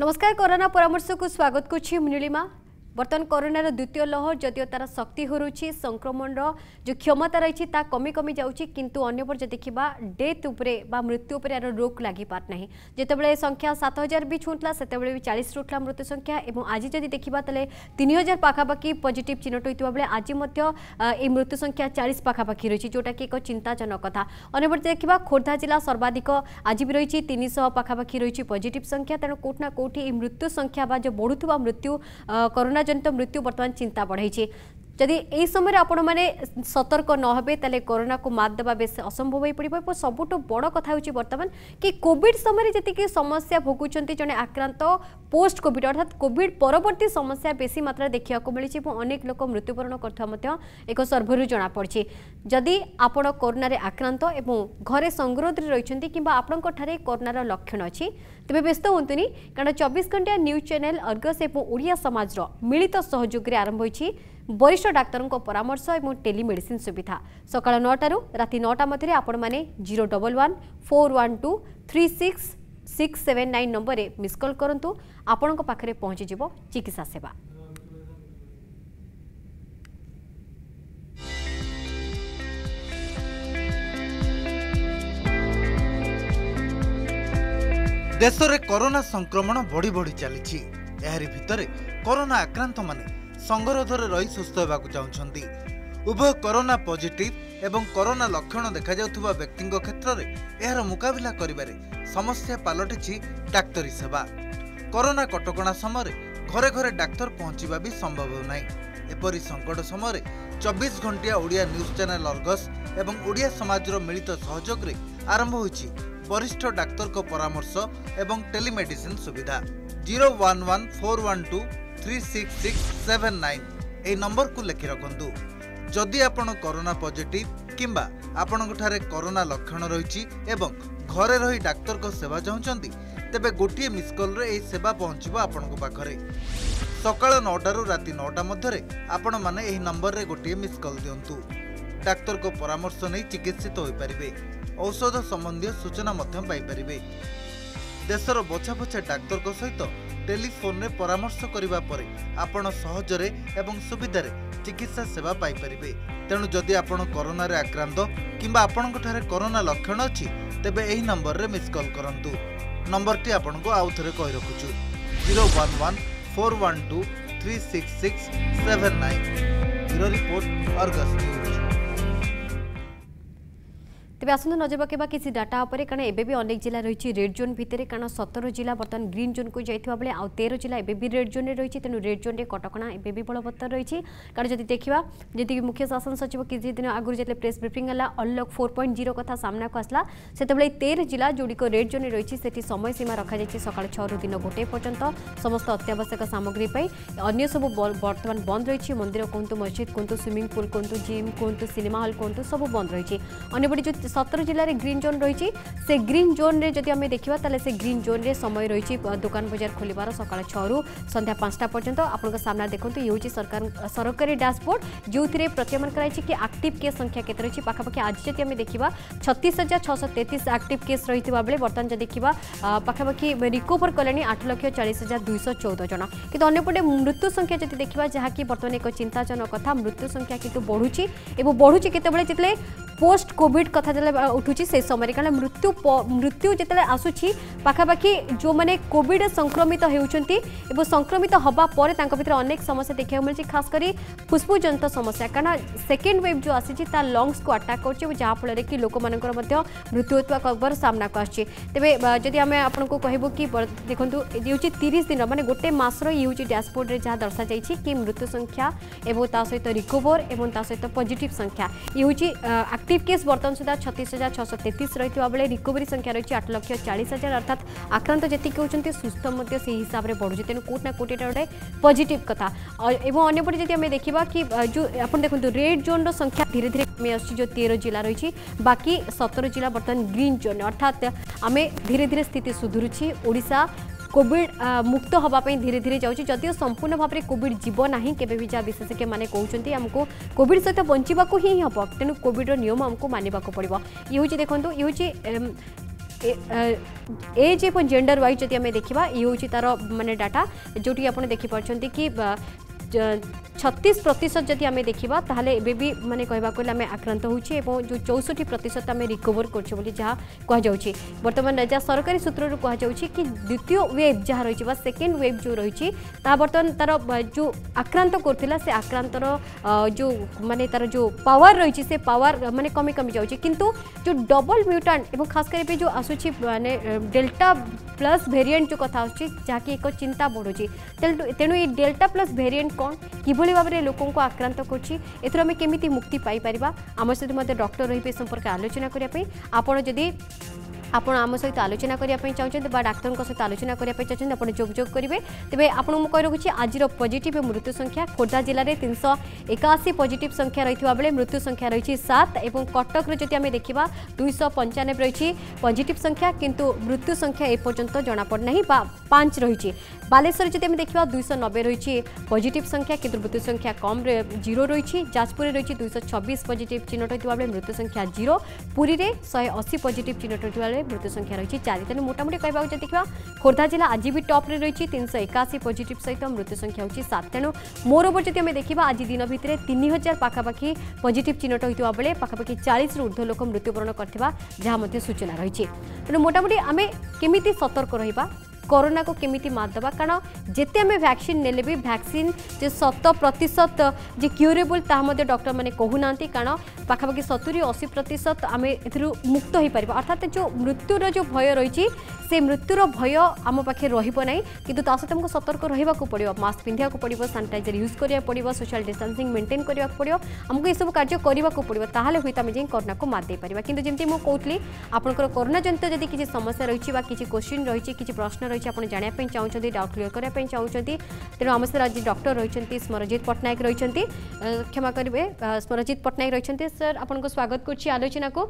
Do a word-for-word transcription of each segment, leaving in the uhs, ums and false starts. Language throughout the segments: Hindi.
नमस्कार कोरोना परामर्श को स्वागत करुच्ची नीलिमा। बर्तमान कोरोनार द्वितीय लहर जदिव तार शक्ति हरुची संक्रमण जो क्षमता रही कमी कमी जाऊँगी किंतु अन्यपटे देखा डेथ उपरे बा मृत्यु पर यार रोक लगी पारना जितेबाला संख्या सात हजार भी छुँला से चालीस छुँला मृत्यु संख्या और आज जब देखा तेल तीन हजार पखापाखि पजिट चिन्हट होता बेले आज मृत्यु संख्या चालीस पखापाखि रही जोटा कि एक चिंताजनक कथा। अन्यपटे देखा खोर्धा जिला सर्वाधिक आज भी रही तीन शह पखापाखि रही पजिट संख्या तेणु कौटना कौटी मृत्यु संख्या जो बढ़ुवा मृत्यु कोरोना जनित मृत्यु बर्तमान चिंता बढ़ाई। जदि यही समय आपण मैंने सतर्क नहे तेल कोरोना को मात देवा बेस असंभव हो पड़ो। और सबुठ बड़ कथा हो बर्तमान कि कोविड समय जी समस्या भोगुंट जड़े आक्रांत पोस्ट कोविड अर्थात कोविड परवर्ती समस्या बेसी मात्रा देखा मिली और अनेक लोक मृत्युवरण करता एक सर्भे जनापड़ी। जदि आपण कोरोन आक्रांत और घरे संगरोधे रही कि आपठारे कोरोनार लक्षण अच्छी तेज व्यस्त होतुनि कारण चौबीस घंटा न्यूज चैनल अर्गस और ओडिया समाज मिलित सहयोग आरंभ होती वरिष्ठ डाक्तरों परामर्श और टेलीमेडिसिन सुविधा सकाल नौटू राति नौटा मध्य आपने zero double one four one two three six six seven nine number में मिस कॉल करूँ आपण पाखे पहुँचीज चिकित्सा सेवा। देश में कोरोना संक्रमण बढ़ी बढ़ी चली भीतर कोरोना आक्रांत माने संगरोधर रही सुस्थ होगा चाहते। उभय कोरोना पॉजिटिव एवं कोरोना लक्षण देखा जाउथुबा व्यक्ति क्षेत्र में यार मुकाबला करिबारे समस्या पलटिछि डाक्तरी सेवा। कोरोना कटकणा समय घरे घरे डाक्तर पहुंचवा भी संभव नहीं। एपरी संकट समय चौबीस घंटिया ओडिया न्यूज चैनल अर्गस एवं ओडिया समाज मिलित सहयोग रे आरंभ होइछि वरिष्ठ डाक्तर को परामर्श एवं टेलीमेडिसिन सुविधा। Zero one one four one two three six six seven nine ए नंबर को लिखि रखु। जदि आपण कोरोना पॉजिटिव किंबा आपण ठारे कोरोना लक्षण रही एवं घरे रही डाक्तर को सेवा चाहती तेबे गोटे मिस कॉल रे ए सेवा पहुँचब आपण पाखरे। सकाल नौटू राति नौटा मध्य आपण माने एही नंबर रे गोटे मिस कॉल दिंतु डाक्तर को परामर्श नहीं चिकित्सित हो पारे औषध संबंधी सूचना पाइपे। देशर बछा बछा डाक्तर को सहित टेलीफोन रे परामर्श करिबा परे आपण सहजरे एवं सुविधारे चिकित्सा सेवा पाई परिबे। तेणु जदि आपण कोरोना रे आक्रांत किंबा आपणक ठारे कोरोना लक्षण अछि तेबे एही नंबर रे मिस कॉल करंतु। नंबर टी आपण को आउ थरे कहि रखुछु zero one one four one two three six six seven nine. Bureau report Argus news. तेज आसतु नजर किसी डाटा उपर कारण एवं अनेक जिला रही रेड जोन भितर कारण सतर जिला बर्तमान ग्रीन जोन को जाता बेले आउ तेरह जिला एवं भी रेड जोन में रही। तेणु रेड जोन में कटकणा एवं भी बलवत्तर रही कारण जब देखा जी मुख्य शासन सचिव किसी दिन आगुरी जैसे प्रेस ब्रिफिंग है अनलॉक फोर पॉइंट जीरो कथा सामना को आसला से तेरह जिला जोड़िक रेड जोन में रही समय सीमा रखी सका छह दिन गोटे पर्यंत समस्त अत्यावश्यक सामग्री अन्य सब बर्तमान बंद रही। मंदिर कहूँ मस्जिद कहूँ स्विमिंग पुल कहूँ जिम कहूँ सिनेमा हल कहूँ सब बंद रही। अन्यपटे जो सतर जिले ग्रीन जोन रही से ग्रीन जोन रे जब आम देखा तेल से ग्रीन जोन रे समय रही दुकान बजार खोलार सका छू संध्या पांचटा पर्यंत आपण सामना देखो। ये हूँ सरकार सरकारी डैशबोर्ड जो प्रत्ययन कराई कि एक्टिव केस संख्या केत रही पखापाखि आज जब आम देखा छत्तीस हजार छःश तेतीस एक्टिव केस रही बेले बर्तमान जब देखा पखापाखि रिकवर कले आठ लक्ष चालीस हजार दुईश चौदह जन। कि अंपटे मृत्यु संख्या जब देखा जहाँकि बर्तमान एक चिंताजनक कथा मृत्यु संख्या कितु बढ़ुची और बढ़ुची केतबले जितने पोस्ट कोविड कथा जब उठुची से समय कारण मृत्यु मृत्यु जितने आसूची पखापाखि जो मैंने कोविड संक्रमित होती संक्रमित हापर भर अनेक समस्या देखा मिली खास करी फुस्फुस जनित समस्या कारण सेकेंड वेव जो आसी लंग्स को अटैक कर जहाँफल कि लोक मान मृत्यु होता खबर सामना को आसी। तेज जदि आम आपन को कहूँ कि देखो ये हूँ तीस दिन मानने गोटे मसर ये हूँ डैशबोर्ड में जहाँ दर्शा जाए मृत्यु संख्या और सहित रिकवर और सहित पॉजिटिव संख्या ये हूँ एक्टिव केस बर्तमान सुधा छत्तीस हजार छःश तेतीस रही बेले रिकवरी संख्या रही आठ लक्ष चालीस हजार अर्थात आक्रांत जीक होती सुस्थ से हिसाब से बढ़ुचे। तेणु कौटना कौटे गोटे पॉजिटिव कथा और अंपटे जब आम देखा कि जो आप देखते रेड जोन संख्या धीरे धीरे कमी आसो तेरह जिला रही बाकी सतर जिला बर्तमान ग्रीन जोन अर्थात आम धीरे धीरे स्थिति सुधुरुची ओडिशा कोविड मुक्त होगापी धीरे धीरे जाऊँगी जदिव संपूर्ण भाव में कोविड जीव ना केवे भी जहाँ विशेषज्ञ मैंने कहते आमको कोविड सहित बंचाक ही हम। तेणु कोविडर नियम आमको मानवाक पड़ो। ये हूँ देखो ये हूँ एज और जेंडर वाइज जब आम देखा ये हूँ तार मानने डाटा जोटी आप देखिपारे कि छत्तीस प्रतिशत जदि आम देखा ताहले एबे भी माने कहबा को आम आक्रांत होउछे और जो चौसठ प्रतिशत आम रिकवर करछे बोली जहाँ कहुच्छे बर्तमान जहाँ सरकारी सूत्रु कहुच्छे कि द्वितीय वेव जहाँ रही सेकेंड वेव जो रही बर्तमान तार जो आक्रांत करथिला से आक्रांतर जो माने तार जो पावर रही से पावर माने कमी कमी जाउछे किंतु जो डबल म्यूटांट और खास कर जो आसुछि माने डेल्टा प्लस वेरिएंट जो कथा आसुछि जहाँकि एक चिंता बढ़ुछि तेणु ये डेल्टा प्लस वेरिएंट कौन किभ भाव में लोक आक्रांत करें केमी मुक्ति पाई आम सहित मत डॉक्टर रही संपर्क आलोचना करने आपड़ जदि आपण आम सहित आलोचना करने चाहते डाक्तर सहित आलोचना करने चाहते आप जोजोग करेंगे तेज आपको मुझे रखी आज पॉजिटिव मृत्यु संख्या खोर्धा जिले में तीन सौ एकाशी पॉजिटिव संख्या रही बेले मृत्यु संख्या रही सात और कटक जब आम देखा दुईश पंचानबे रही पॉजिटिव संख्या किंतु मृत्यु संख्या एपर्तंत जनापड़ना पाँच रही बालेश्वर जब आम देखा दुईश नबे रही पॉजिटिव संख्या किंतु मृत्यु संख्या कम जीरो रही जाजपुर रही दुईश छब्बीस पॉजिटिव चिन्हट होता बेले मृत्यु संख्या जीरो पुरी में शहे अशी पॉजिटिव चिन्हट होता मृत्यु संख्या रही चार तेज मोटामोटी कहूँ देखा खोर्धा जिला आज भी टप्रे रही तीन सौ एकाशी पॉजिटिव सहित मृत्यु संख्या होती सात तेणु मोर ओवर जब आम देखा आज दिन भितर तीन हजार पखापाखि पॉजिटिव चिन्हट होता बेले पखापाखि चालीस ऊर्ध्व लोक मृत्युबरण करथिबा जहाँ सूचना रही तेणु मोटामोटी आम केमी सतर्क रहा कोरोना को केमिति मात दबा कारण जेते आम वैक्सीन नेले भी वैक्सीन जे शत प्रतिशत जे क्यूरेबल ताहमदे डॉक्टर माने कहूना कारण पाखापाखि सतुरी अशी प्रतिशत आम एथु मुक्त हो पार अर्थात जो मृत्युर जो भय रही से मृत्युर भय आम पाखे रही किंतु ता सहित हमको सतर्क रहा पड़ो मास्क पिंधा पड़ो सानिटाइजर यूज करा पड़ो सोशल डिस्टेंसिंग मेंटेन करा पड़ो आमको ये सब कार्य करने को पड़ो ताहले हुई आम जी कोरोना को मात दे पार किंतु जमी मुझे कहली आपंकर कोरोना जनित जदि किसी समस्या रही किसी क्वेश्चन रही किसी प्रश्न रही आप जानापी चाहते डाउट क्लीयर करने चाहते तेणु आम सर आज डॉक्टर रही स्मरजित पट्टनायक रही क्षमा करेंगे स्मरजित पट्टनायक रही सर आपको स्वागत कर आलोचना को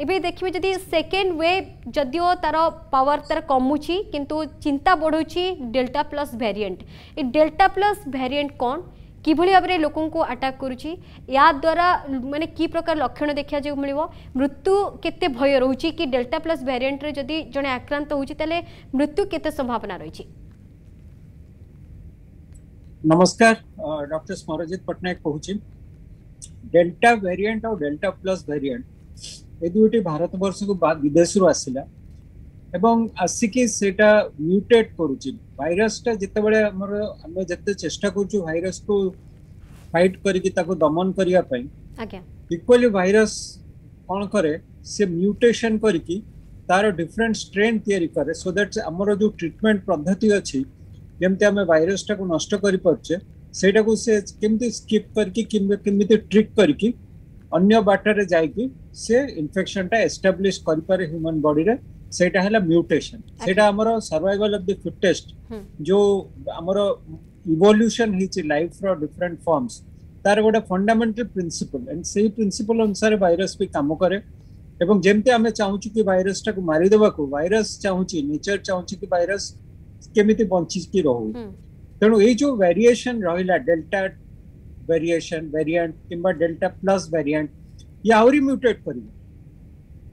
एबे देखिए जदि सेकेंड वेव जदिओ तार पावर तार कमुची किंतु चिंता बढ़ुची डेल्टा प्लस वेरिएंट ए डेल्टा प्लस वेरिएंट कौन किभली भाव में लोक आटाक करुच्ची या द्वारा माने की प्रकार लक्षण देखा जो मिल मृत्यु केते भय रोची कि डेल्टा प्लस वेरिएंट रे जदि जने आक्रांत होची तले मृत्यु केते संभावना रही। नमस्कार डॉक्टर स्मरजित पट्टनायक पहुंची डेल्टा वेरिएंट और डेल्टा प्लस वेरिएंट ये दुईटी भारत वर्ष को बाद विदेश रू आसला एवं आसिकी सेटा म्यूटेट करुच्ची भाइरसटा जितेबाला हमर हम जते चेष्टा करूँ भाइरस को फाइट करिकि ताको दमन करिया पई आज्ञा इक्वली भाइरस कौन करे से म्यूटेशन करिकि तार डिफरेंट स्ट्रेन तैयारी करे सो दैट हमर जो ट्रीटमेंट पद्धति अछि जेमते हम भाइरसटा को नष्ट करि परछे सेटा को से केमते स्किप करके केमते ट्रिक करके अन्य बाटर जाइकी से इन्फेक्शन टा एस्टाब्लिश कर पारे ह्यूमन बॉडी रे सेटा हैला म्यूटेशन सेटा हमरो सर्वाइवल ऑफ द फिटेस्ट जो हमरो इवोल्यूशन हिची लाइफ रो डिफरेंट फॉर्म्स तार गोटे फंडामेंटल प्रिंसिपल एंड सेही प्रिंसिपल अनुसार वायरस भी काम करे एवं जेमते हमें चाहूची कि वायरस टा को मारी देबा को वायरस चाहूची नेचर चाहूची कि वायरस केमिति बंची की रहू तेणु ए जो वेरिएशन रहिला डेल्टा वेरिएशन वेरिएंट किंबा डेल्टा प्लस वेरिएंट ये आउरी म्यूटेट करिबो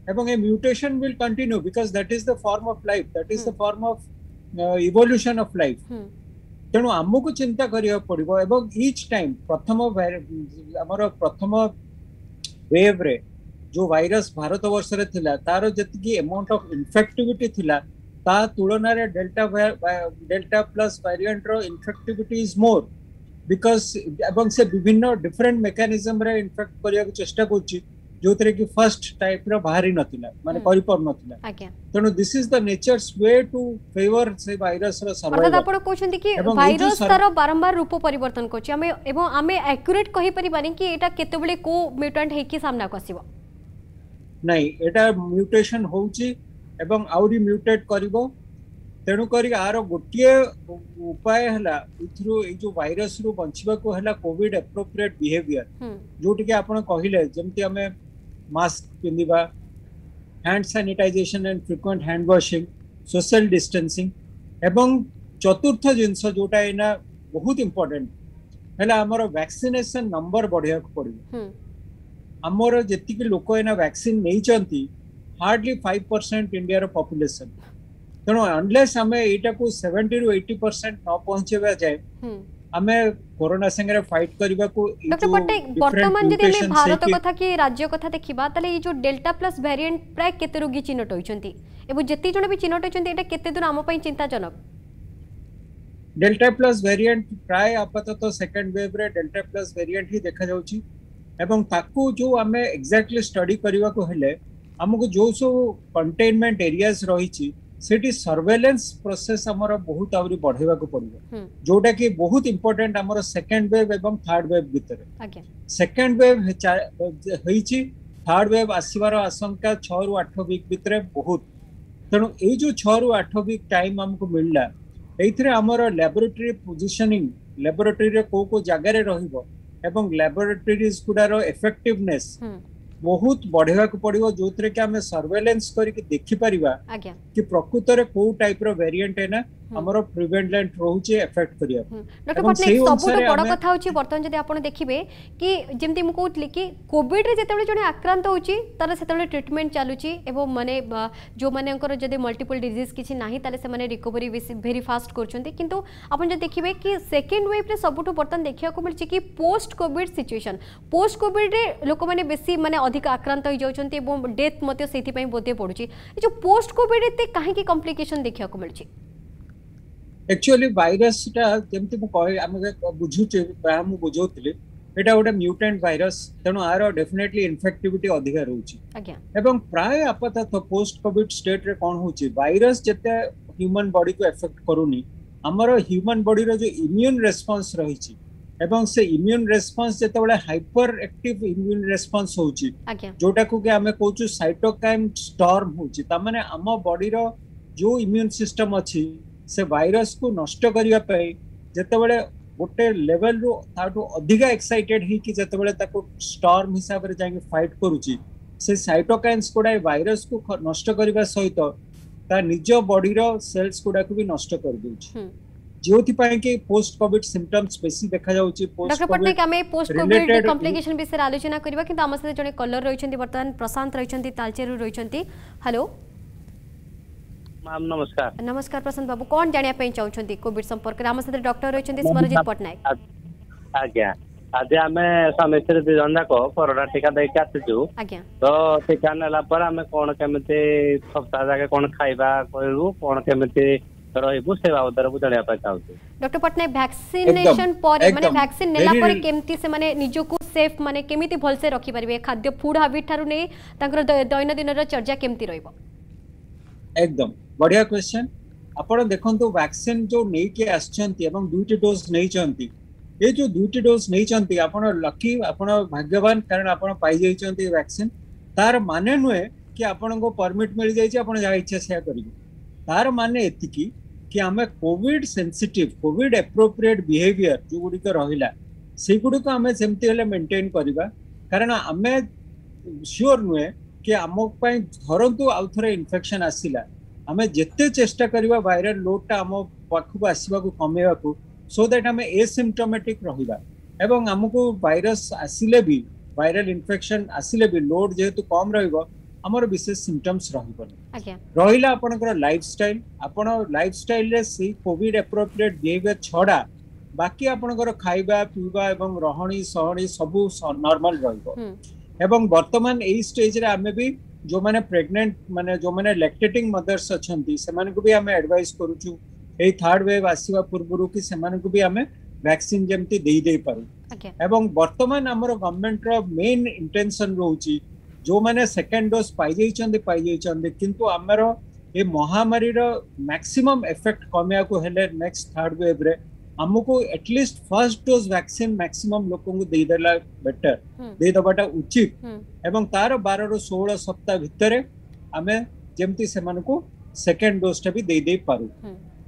एवं ए mutation will continue because that is the form of life that is the form of evolution of life तेणु आमको चिंता करिया पड़िबो एवं ईच टाइम प्रथम हमर प्रथम वेव रे जो वायरस भारत वर्ष रे थिला तारो जतकी अमाउंट ऑफ इन्फेक्टिविटी थिला ता तुलना रे डेल्टा डेल्टा प्लस वेरिएंट रो इन्फेक्टिविटी इज मोर बिकॉज एवं से विभिन्न डिफरेंट मेकानिजम रे इनफेक्ट करिया चेष्टा करछि जो तरे कि फर्स्ट टाइप रो बाहरी नथिला माने करि पर नथिला तेनो this is the nature's way to favour से वायरस रो सर्वाइवल अर्थात आपण कोछंती कि वायरस तारो बारंबार रूप परिवर्तन करछि आमे एवं आमे एक्यूरेट कहि परिबानी कि एटा केतेबेले को म्यूटेंट हेकी सामना कसिबो नाही एटा म्यूटेशन होउछि एवं आउडी म्यूटेट करिवो तेणु करी आरो गोटे उपाय हला जो वायरस रु बंचवा को हला कोविड एप्रोप्रिएट बिहेवियर जोटी कि आपण कहिले जेमती हमें मास्क पिंदिबा hand sanitisation and frequent hand washing social distancing एवं चतुर्थ जिनस जोटा एना बहुत इंपोर्टेंट हला हमरो वैक्सीनेशन नंबर बढ़िया को पड़िबो हमरो जति कि लोक एना वैक्सीन नै चंती hardly five percent India's population. You know, unless we reach seventy to eighty percent, हमें कोरोना संगरे फाइट करबा को डॉक्टर पटेल वर्तमान जदि हम भारत कथा कि राज्य कथा देखिबा तले ई जो डेल्टा प्लस वेरिएंट प्राय केते रोगी चिन्हट होइचंती एबो जति जण भी चिन्हट होइचंती एटा केते दूर हम पई चिंताजनक डेल्टा प्लस वेरिएंट प्राय आपातत तो सेकंड वेव रे डेल्टा प्लस वेरिएंट ही देखा जाउची एवं ताकू जो हमें एग्जैक्टली स्टडी करबा को हेले हमको जो सो कंटेनमेंट एरियाज रहिची सेठी सर्वेलेंस प्रोसेस हमर बहुत आवरी बढ़ेबा को पड़बो जोटा कि बहुत इंपोर्टेंट हमर सेकंड वेव एवं थर्ड वेव भितरे ओके सेकंड वेव होईची थर्ड वेव आसीबार आशंका छह रो आठ वीक भितरे बहुत तनो ए जो छह रो आठ वीक टाइम हमको मिलला एथरे हमर लैबोरेटरी पोजीशनिंग लैबोरेटरी रे को को जगह रे रहिबो एवं लैबोरेटरीज कुडारो इफेक्टिवनेस बहुत बढ़ेगा को पड़ो जो थे कि आम सर्वेलेंस करके देखि परिवा कि प्रकृत रे को टाइप रो वेरिएंट है ना हमरो प्रिवेलेंट रोचे इफेक्ट करिया डॉक्टर पटेल सबो बड़ कथा होची वर्तमान जदि आपण देखिबे कि जेमति मु कहतली कि कोविड रे जेतेबे जने आक्रांत होची ताले सेतेबे ट्रीटमेंट चालूची एवं माने जो मानेंकर जदि मल्टीपल डिजीज किछि नाही ताले से माने रिकवरी वेरी फास्ट करचोंती किंतु आपण जे देखिबे कि सेकंड वेव रे सबोटो वर्तमान देखिया को मिलची कि post Covid situation post Covid रे लोक माने बेसी माने अधिक आक्रांत होई जाउचोंती एवं डेथ मते सेति पई बोधे पडुची ए जो पोस्ट कोविड एते काहे कि कॉम्प्लिकेशन देखिया को मिलची एक्चुअली वायरस टा जमते मु कह हम बुझु हम बुझौतले एटा ओटा म्यूटेंट वायरस तनो आरो डेफिनेटली इन्फेक्टिविटी अधिक रहउची आज्ञा एवं प्राय आपता तो पोस्ट कोविड स्टेट रे कोन होची वायरस जते ह्यूमन बॉडी को अफेक्ट करूनी हमरो ह्यूमन बॉडी रो जो इम्यून रिस्पांस रहिची एवं से इम्यून रिस्पांस जते बडे हाइपर एक्टिव इम्यून रिस्पांस होची जोटा को के हमें कोचु साइटोकाइन स्टॉर्म होची त माने हम बॉडी रो जो इम्यून सिस्टम अछि से वायरस को नष्ट करिया पे जते बडे गोटे लेवल रो ताटो अधिक एक्साइटेड ही कि जते बडे ताको स्टॉर्म हिसाब रे जाके फाइट करूची से साइटोकाइन्स कोडा वायरस को नष्ट करिवा सहित ता निजो बॉडी रो सेल्स कोडा को भी नष्ट कर देउची जेउति पाए कि पोस्ट कोविड सिम्पटम्स बेसी देखा जाउची पोस्ट कोविड डॉक्टर पटेल आमे पोस्ट कोविड कॉम्प्लिकेशन विषय आलोचना करिवा किंतु आम साथे जने कॉलर रहिचंती वर्तमान प्रशांत रहिचंती तालचेरु रहिचंती हेलो मैम नमस्कार नमस्कार प्रशांत बाबू कौन जानिया पे चाहउछंती कोविड संपर्क राम सदर डॉक्टर रहछंती स्मरजित पटनायक आज्ञा आज हमें समिति रे जंदा को कोरोना टीका दे के आछू आज्ञा तो टीका नेला पर हमें कोन केमिते सप्ताह जाके कोन खाइबा करू कोन केमिते रहइबु से बावदर बु जानिया पे चाहउछी डॉक्टर पटनायक वैक्सीनेशन पर माने वैक्सीन नेला पर केमिति से माने निजो को सेफ माने केमिति भलसे रखि परिबे खाद्य फूड हैबिट थारु ने तांकर दैनदिन रो चर्चा केमिति रहइबो एकदम बढ़िया क्वेश्चन आपण देखंतु वैक्सीन जो नै के आछंती एवं दुटी डोज नै चंती ए जो दुटी डोज नै चंती आपण लकी आपण भाग्यवान कारण आपण पाई जाई चंती वैक्सीन तार माने नय कि आपण को परमिट मिल जाई छै आपण जा इच्छा से करियो तार माने एतिकी कि हमें Covid sensitive Covid appropriate behaviour जो गुडी को रहिला से गुडी को हमें सेमति हले मेंटेन करिवा कारण हमें श्योर नय कि हमक पय धरंतु आउथरे इन्फेक्शन आसीला हमें जिते चेष्टा करवा वायरल लोड टा हम पाखु आसवा को कमेवा को सो दैट हमें एसिम्प्टोमेटिक रहिबा एवं हमको वायरस आसिले भी वायरल इन्फेक्शन आसिले भी लोड जेतु कम रहिबो हमर विशेष सिम्पटम्स रहिबो ओके रहिला आपनकर लाइफस्टाइल आपन लाइफस्टाइल रे से कोविड एप्रोप्रिएट बिहेवियर छडा बाकी आपनकर खाइबा पीबा एवं रहणी सहणी सब नॉर्मल रहिबो एवं वर्तमान ए स्टेज रे हमें भी जो माने प्रेग्नेंट माने जो माने लैक्टेटिंग मदर्स अछंती से माने को भी हमें एडवाइस करूछु ए थर्ड वेव आसीवा पूर्वरु कि से माने को भी हमें वैक्सीन जेमती देई देई पारु एवं वर्तमान हमर गवर्नमेंट रो मेन इंटेंशन रहउची जो माने सेकंड डोज पाई जाई चंदे पाई जाई चंदे किंतु हमरो ए महामारी रो मैक्सिमम इफेक्ट कमिया को हेले नेक्स्ट थर्ड वेव रे हमको at least first dose vaccine maximum लोगों को दे देला बेटर दे दबाटा उचित एवं तार बारह रो सोलह सप्ताह भितर हमें जेमती से मन को सेकंड डोज भी दे दे पारू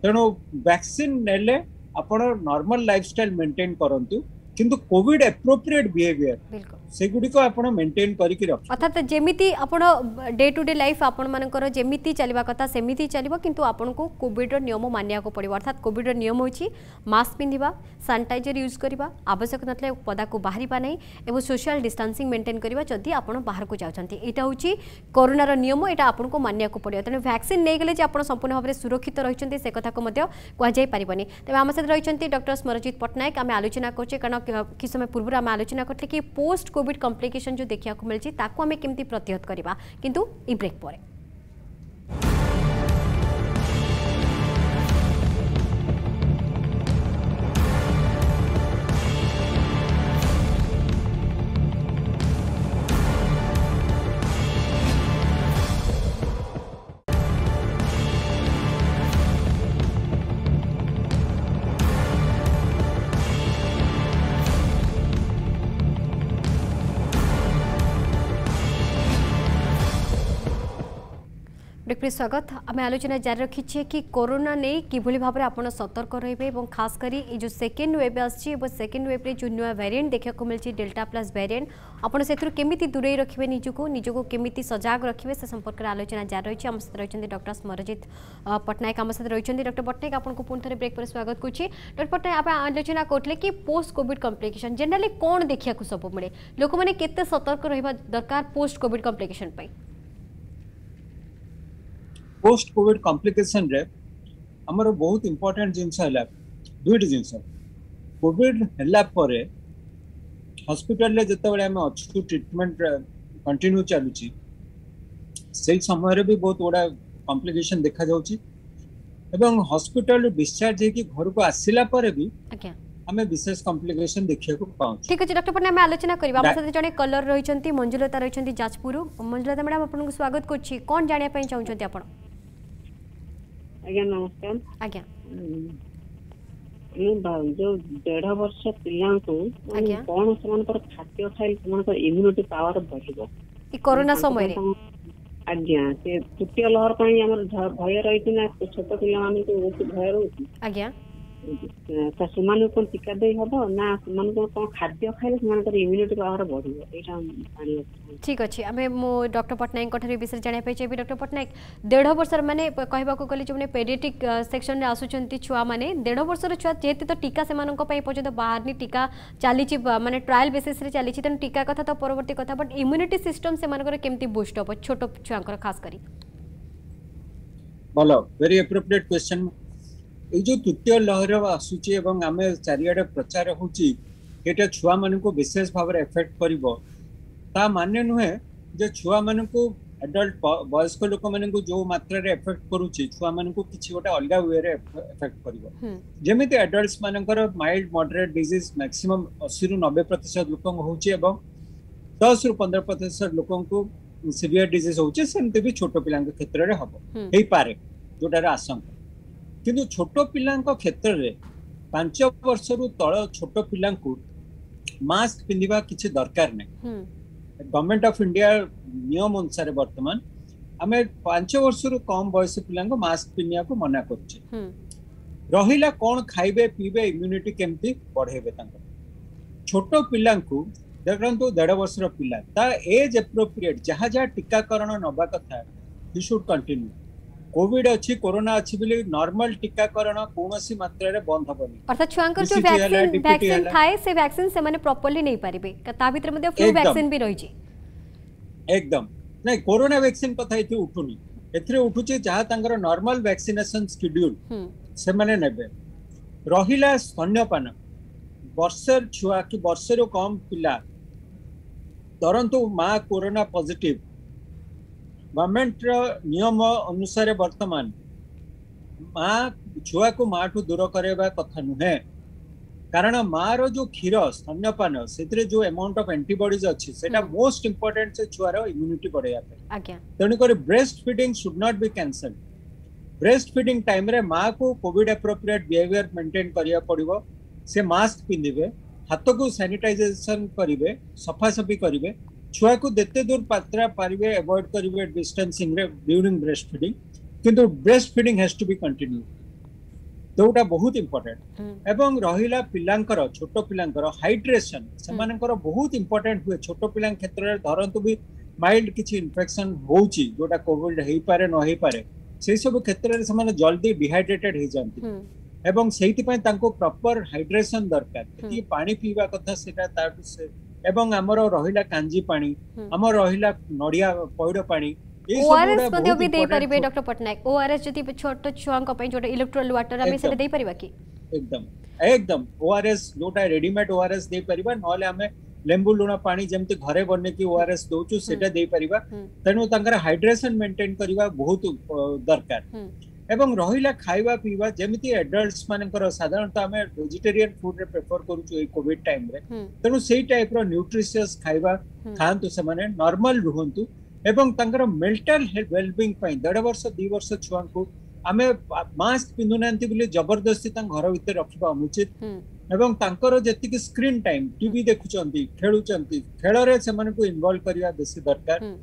तेणु वैक्सीन नेले अपन नॉर्मल लाइफस्टाइल मेंटेन करंतु किंतु कोविड एप्रोप्रिएट बिहेवियर सेगुडिको आपण मेंटेन करके रख अर्थात जेमिति आपण डे टू डे लाइफ आपण मानकर जेमिति चलबा कथा सेमिति चलिबो किंतु आपण को कोविड रो नियम मानिया को पड़िबो। अर्थात कोविड रो नियम होछि मास्क पिंधिबा, सैनिटाइजर यूज करबा, आवश्यक नथले पदा को बाहरिबा नै एवं सोशल डिस्टेंसिंग मेंटेन करबा। जदी आपण बाहर को जाउछंती एटा होछि कोरोना रो नियम, एटा आपण को मानिया को पड़ियो। तने वैक्सीन नै गेले जे आपण संपूर्ण भाबरे सुरक्षित रहिछंती से कथा को मध्य कह जाय परिबनी। तबे हम साथ रहिछंती डॉक्टर स्मरजीत पटनायक। आमे आलोचना करछे कारण कि समय पूर्व आमे आलोचना करथि कि पोस्ट कोविड कॉम्प्लिकेशन जो देखा मिली ताको आमे केमती प्रतिहत करबा, किंतु इ ब्रेक पर स्वागत। आम आलोचना जारी रखी कि कोरोना नहीं किभली भाव में आपड़ सतर्क रे और खास करी ये जो सेकेंड वेव आसी सेकेंड वेव्रे जो नुआ वेरिएंट देखा को मिली डेल्टा प्लस वेरिएंट आपड़ से केमी दूरे रखिए निजुको निजुक केमी सजग रखिए से संपर्क में आलोचना जारी रही है। आम साथ रही डॉक्टर स्मरजीत पटनायक। आम साथ रही डॉक्टर पटनायक। आपको पुणी थे ब्रेक पर स्वागत करुच्ची। डॉक्टर पटनायक, आप आलोचना करते कि पोस्ट कोविड कॉम्प्लिकेशन जेनराली कौन देखा सब मिले, लोक मैंने केते सतर्क रहा दरकार पोस्ट कोविड कॉम्प्लिकेशन पर? पोस्ट कोविड कॉम्प्लिकेशन रे हमर बहुत इंपोर्टेंट जिनस है दुईट जिनस कोविड हला परे हॉस्पिटल रे जते बळे हम अच्छु ट्रीटमेंट कंटिन्यू चालू छी से समय रे भी बहुत बड़ा कॉम्प्लिकेशन देखा जाउची एवं हॉस्पिटल डिस्चार्ज हे कि घर को आसिला परे भी आके हमें विशेष कॉम्प्लिकेशन देखिए को पाऊँ। ठीक है डॉक्टर पटनायक, आलोचना करबा। हम साथे जने कलर रहिचंती मंजुलता रहिचंती जाजपुर। मंजुलता मैडम, आपन को स्वागत करछि। कोन जानिया पई चाहुचंती आपण? आज्ञा नमस्कार। आज्ञा ए भाई जो डेढ़ वर्ष पिलां को कोन समान पर खाद्य खाइल समान पर इम्यूनिटी पावर बढ़िबो ई कोरोना समय रे? आज्ञा से तृतीय लहर पई हमर भय रहितिना छोट पिला माने को भय रहउछि। आज्ञा टीका दे ना खाद्य खाइले इम्यूनिटी पावर बढ़ियो। ठीक अच्छे। डॉक्टर पटनायक विषय जानापी चाहिए। डॉक्टर पटनायक, डेढ़ वर्ष मैंने कहवाक गले जो पेडियाट्रिक सेक्शन में आसुँच छुआ मैंने डेढ़ वर्षर छुआ जेहेतु तो टीका से पर्यटन बाहर टीका चली मानते ट्राएल बेसीस चली तेनाली टीका कथ तो परवर्ती कथा बट इम्यूनिटी सिस्टम से केमती बूस्ट हम छोट छुआ खास कर? भल वेरी एप्रोप्रिएट क्वेश्चन। ये जो तृतीय लहर आसूची एवं आम चारिआडे प्रचार होची एटा छुआ मानकू विशेष भाव में एफेक्ट करिवो ता माने नुहे जे छुआ मानकू एडल्ट वयस्क लोक मानकू जो मात्रा रे एफेक्ट करूची छुआ मानकू किछि गोटे अलगा वे रे एफेक्ट करिवो। जेमिति एडल्ट्स मानकर माइल्ड मॉडरेट डिजीज मैक्सिमम अस्सी रु नब्बे प्रतिशत लोकंग होची एवं दस रु पंद्रह प्रतिशत लोकंकू सीवियर डिजीज होची, सेमते भी छोट पिलांक क्षेत्र रे हबो हे पारे जोटार आशंका। किंतु छोट पिलां क्षेत्र में पांच वर्ष रु तल छोट पिलां मास्क पिंधिबा किसी दरकार नहीं। गवर्नमेंट ऑफ इंडिया नियम अनुसार वर्तमान आमे पांच वर्ष रु कम बयस पिलां मास्क पिंधिया को मना करछे। रहिला कौन खाइबे पीबे इम्यूनिटी केमती बढ़ेबे तांको छोट पिलां देखंतु डेढ़ वर्ष पिला ता एज एप्रोप्रिएट जहा जहा टीकाकरण नबा कथा ही शुड कंटिन्यू। कोविड अच्छी कोरोना अच्छी बिले नॉर्मल टीकाकरण कौन सी मात्रा रे बंद हबनी अर्थात छुआंकर जो वैक्सीन वैक्सीन थाए से वैक्सीन से माने प्रॉपर्ली नहीं पारिबे ता भीतर मध्ये फ्लू वैक्सीन भी रहिची एकदम नहीं। कोरोना वैक्सीन कथा इथि उठुनी एथरे उठुचे जहा तांगर नॉर्मल वैक्सीनेशन शेड्यूल से माने नेबे। रहिला स्तन्यपान वर्षर छुआ कि वर्षर कम पिला तुरंत मां कोरोना पॉजिटिव गवर्नमेंट नियम अनुसार वर्तमान माँ छुआ को माँ ठू दूर करवा कथा नुहे कारण माँ रो जो क्षीर स्तन्यपान से जो अमाउंट ऑफ एंटीबॉडीज अच्छी सेटा मोस्ट इंपोर्टेंट से छुआर इम्यूनिटी बढ़ाया। तेणुकर breast feeding should not be cancel. Breast feeding time रे माँ को कोविड एप्रोप्रिएट बिहेवियर मेंटेन करिया पड़िबो। से मास्क पिंधिबे, हाथ को सैनिटाइजेशन करिबे, सफासफी करिबे, छुआ को देते दूर पात्रा पारिवे अवॉइड करिवे डिस्टेंसिंग रे ड्यूरिंग ब्रेस्ट फीडिंग, किंतु breast feeding has to be continue. जोटा बहुत इंपोर्टेंट एवं रहिला पिलांकर छोटो पिलांकर हाइड्रेशन सेमानकर बहुत इंपोर्टेंट हुए छोटो पिलां क्षेत्र रे धरंतु भी माइल्ड किछि इन्फेक्शन होउची जोटा कोविड हेई पारे न हेई पारे से सब क्षेत्र रे समान जल्दी डिहाइड्रेटेड हे जानती एवं सेति पय तांको प्रॉपर हाइड्रेशन दरकार कि पानी पीवा कथा सेटा ताटु से एवं हमर रहिला कांजी पानी हमर रहिला नडिया पौड पानी ओआरएस मध्ये भी दे परिबे डॉक्टर पटनायक ओआरएस जति छोटो छुआंक पय जोटा इलेक्ट्रोल वाटर आमे से दे परिबा कि एकदम एकदम ओआरएस जोटा रेडीमेड ओआरएस दे परिबा नले आमे लेंबू लुणा पानी जेमते घरे बनने की ओआरएस दोचू सेटा दे परिबा तनो तंगर हाइड्रेशन मेंटेन करबा बहुत दरकार एवं रहिला खाइबा पीवा जेमती एडल्ट्स मानकर साधारणत आमे वेजिटेरियन फूड रे प्रेफर करूचो ए कोविड टाइम रे तनो सेही टाइप रो न्यूट्रिशियस खाइबा खांतु से माने नॉर्मल रहंतु एवं तंगर मेंटल वेलबींग पय डेढ़ वर्ष दो वर्ष छुआ को आमे मास्क पिंधु नांती बोले जबरदस्ती तंग घर भीतर रखबा अनुचित एवं तंकर जति कि स्क्रीन टाइम टीवी देखुचंती खेलुचंती खेल रे से मन को इन्वॉल्व करिया बेसी दरकार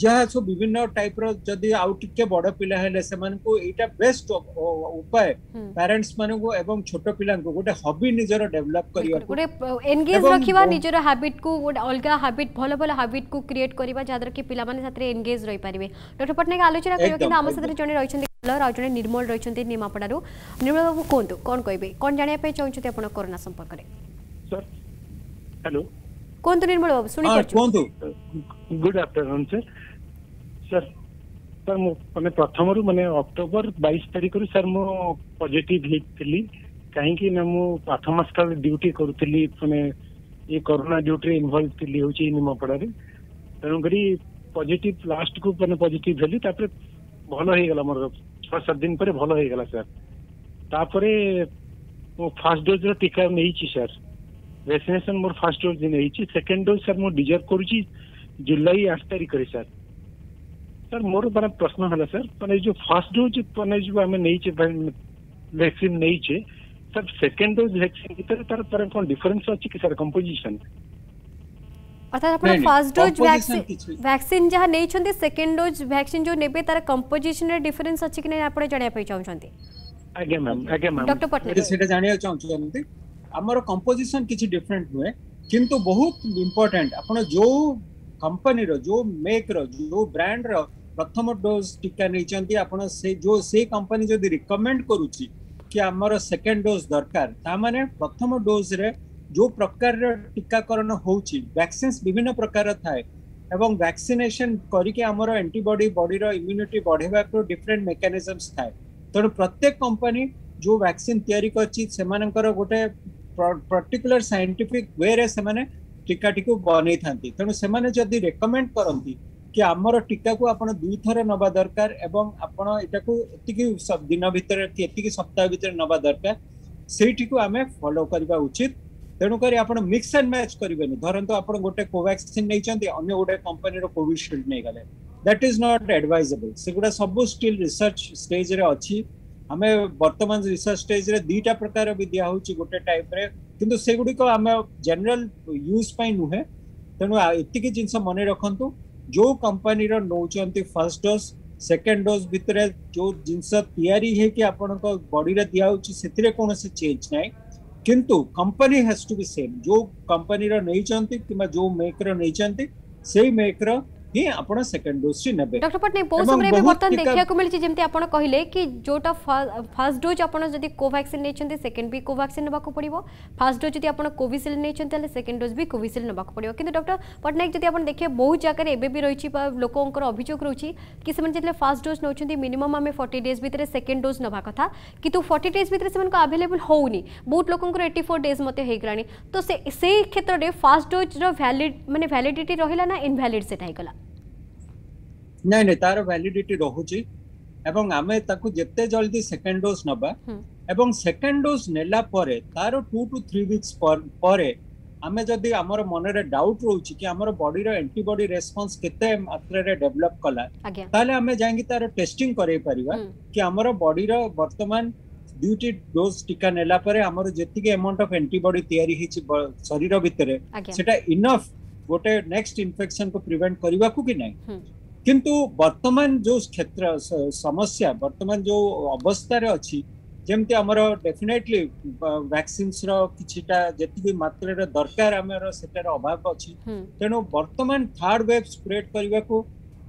जहा सो विभिन्न टाइप रो जदी आउटिके बड़ पिला हेले से मन को एटा बेस्ट उपाय पेरेंट्स मन को एवं छोटो पिला को गोटे हॉबी निजरो डेवलप करिया गोटे एंगेज रखिबा निजरो हैबिट को गोटे अलगा हैबिट भलो भलो हैबिट को क्रिएट करिबा जादर के पिला माने साथे एंगेज रहि परिबे डॉक्टर पटनायक आलोचना करियो कि हम साथे जने रहिछन लर आ जने निर्मल रहिछन निमापडारू निर्मल बाबू कोंतु कोन कहबे कोन जानिया पे चाहुछते आपण कोरोना संपर्क रे सर हेलो कोंतु निर्मल बाबू सुनि परछु कोंतु good afternoon sir sir sir मो माने प्रथम रु माने अक्टोबर बाईस तारिख रु सर मो पॉजिटिव हेतली काहे कि न मो प्रथम मास्टर ड्यूटी करथली माने ए कोरोना ड्यूटी इन्वॉल्व थली होची निमापडा रे तनो करी पॉजिटिव लास्ट को माने पॉजिटिव भेली तापर भलो हे गेला मोर छह सात दिन पर भल हो सर तापरे मो फर्स्ट डोज रो टीका नहीं सर वैक्सीनेशन मोर फर्स्ट डोज नहीं सेकेंड डोज सर मोर डिजर्व करुच्ची जुलाई आठ तारिख रे सर सर मोर बड़ा प्रश्न है सर मैंने जो फर्स्ट डोज मैंने जो आम नहीं वैक्सीन नहीं सर सेकेंड डोज वैक्सीन भीतर तार पर कोन डिफरेंस अछि कि सर कंपोजिशन अर्थात अपन फर्स्ट डोज वैक्सीन वैक्सीन जहा नै छथि सेकंड डोज वैक्सीन जो नेबे तार कंपोजिशन रे डिफरेंस अछि कि नै आपण जानिया पय चाहौ छथि आगे मैम आगे मैम डॉक्टर पटनायक सेटा जानिया चाहौ छथि हमर कंपोजिशन किछि डिफरेंट होए किंतु बहुत इंपोर्टेंट आपण जो कंपनी रो जो मेक रो जो ब्रांड रो प्रथम डोज टीका नै छथि आपण से जो से कंपनी जदी रिकमेंड करूची कि हमर सेकंड डोज दरकार ता माने प्रथम डोज रे जो प्रकार टीकाकरण होउची वैक्सीन विभिन्न प्रकार थाए एवं वैक्सीनेशन करके आमर एंटीबॉडी बॉडी रो इम्यूनिटी बढ़ेबा को डिफरेंट मेकानिजम्स थाए तो प्रत्येक कंपनी जो वैक्सीन तैयारी करची सेमानकर गोटे पर्टिकुलर साइंटिफिक वे रे सेमाने टीका टीको बनै थांती तेणु सेमाने जदी रेकमेंड करंती कि आमर टीका को आपण दुई थरे नबा दरकार एवं आपण एटाको एतिकी सब दिन भीतर कि एतिकी सप्ताह भीतर नबा दरकार सेठी को आमे फॉलो करबा उचित तेणुक आपड़ मिक्स एंड मैच करेंगे धरतु आप गोटे कोवैक्सीन नहीं अन्य गोटे कंपनी कोविशील्ड नहीं गले दैट इज नॉट एडवाइजेबल से गुड़ा सब स्टिल रिसर्च स्टेज रे अच्छी आम बर्तमान रिसर्च स्टेज रे दीटा प्रकार भी दिया दिहूँ गोटे टाइप रे किंतु से गुड़ी को आम जनरल यूज पाई नुहे तेणु एति जिन मन रखु जो कंपनी नौ फर्स्ट डोज सेकेंड डोज भितर जो जिनस या बॉडी रे दिहूँ से कौन से चेंज ना किंतु company has to be same जो कंपनी रो नै चंती कि जो मेक रो नै चंती सेही मेक रो ही आपण सेकंड डोज सी नेबे डॉक्टर पटनायक बहुत समय में बर्तन देखिया को मिलची जेमति आपण कहिले कि जोटा फर्स्ट डोज आपण जदी कोवैक्सीन नै चंती सेकंड भी कोवैक्सीन नबा को पड़िबो फर्स्ट डोज जदी आपण कोविशील्ड नै चंती तले सेकंड डोज भी कोविशील्ड नबा को पड़िबो किंतु डॉक्टर पटनायक जदी आपण देखिए बहुत जाकर रे एबे भी रहिची लोकनकर अभियोग रहिची कि सेमन जतले फर्स्ट डोज नउचंती मिनिमम हमें चालीस डेज भीतर सेकंड डोज नबा कथा किंतु चालीस डेज भीतर सेमन को अवेलेबल होउनी बहुत लोकनकर चौरासी डेज मते हेगरानी तो से सेही क्षेत्र रे फर्स्ट डोज रो वैलिड माने वैलिडिटी रहिला ना इनवैलिड से गला नहीं नहीं तार वैलिडिटी रहुची एवं आमे ताकु जत्ते जल्दी सेकंड डोज नबा एवं सेकंड डोज नेला परे तार टू टू थ्री वीक्स पर परे आमे जदी हमर मन रे डाउट रहउची कि हमर बॉडी रो एंटीबॉडी रेस्पॉन्स केते मात्रा रे डेवलप कला ताले आमे जांगी तार टेस्टिंग करे परिवा कि हमर बॉडी रो वर्तमान ड्यूटी डोज टीका नेला परे हमर जतिके अमाउंट ऑफ एंटीबॉडी तयारी हिची शरीर भितरे सेटा इनफ गोटे नेक्स्ट इन्फेक्शन को प्रिवेंट करबा को कि नहीं किंतु वर्तमान जो क्षेत्र समस्या वर्तमान जो अवस्था रे अछि जमती आमर डेफिनेटली वैक्सीन्स रो किछिटा जति मात्रा दरकार आमर सेटार अभाव अछि। तेणु वर्तमान थर्ड वेव स्प्रेड करबा को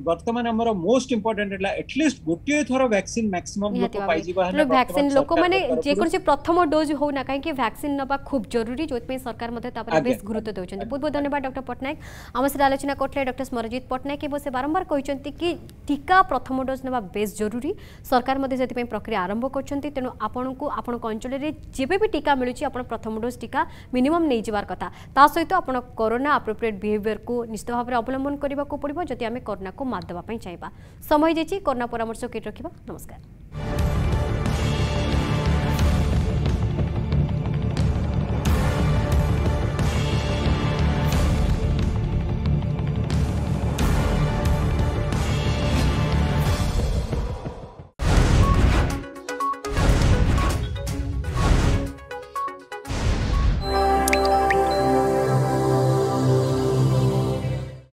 वर्तमान आमर मोस्ट इंपोर्टेंट एला एटलिस्ट गोटे थोर वैक्सीन मैक्सिमम लोक पाई जिबा है। वैक्सीन लोक माने जे कोन से प्रथम डोज हो ना काहे कि वैक्सीन नबा खूब जरूरी जोत में सरकार मते तापर बेस गुरुत्व देउछन। बहुत बहुत धन्यवाद डॉक्टर पटनायक। हम से आलोचना करथले डॉक्टर स्मरजीत पटनायक एवं से बारंबार कहचंती कि टीका प्रथम डोज नबा बेस जरूरी सरकार मते जति पे प्रक्रिया आरंभ करचंती। तेनु आपन को आपन अंचल रे जेबे भी टीका मिलुची आपन प्रथम डोज टीका मिनिमम नै जिवार कथा। ता सहित आपन कोरोना एप्रोप्रिएट बिहेवियर को निश्चित भाव रे अवलंबन करबा को पड़िबो जति हमें कोरोना मात देवाई चाहिए। समय देछि कोरोना परामर्श किट रखिबा। नमस्कार।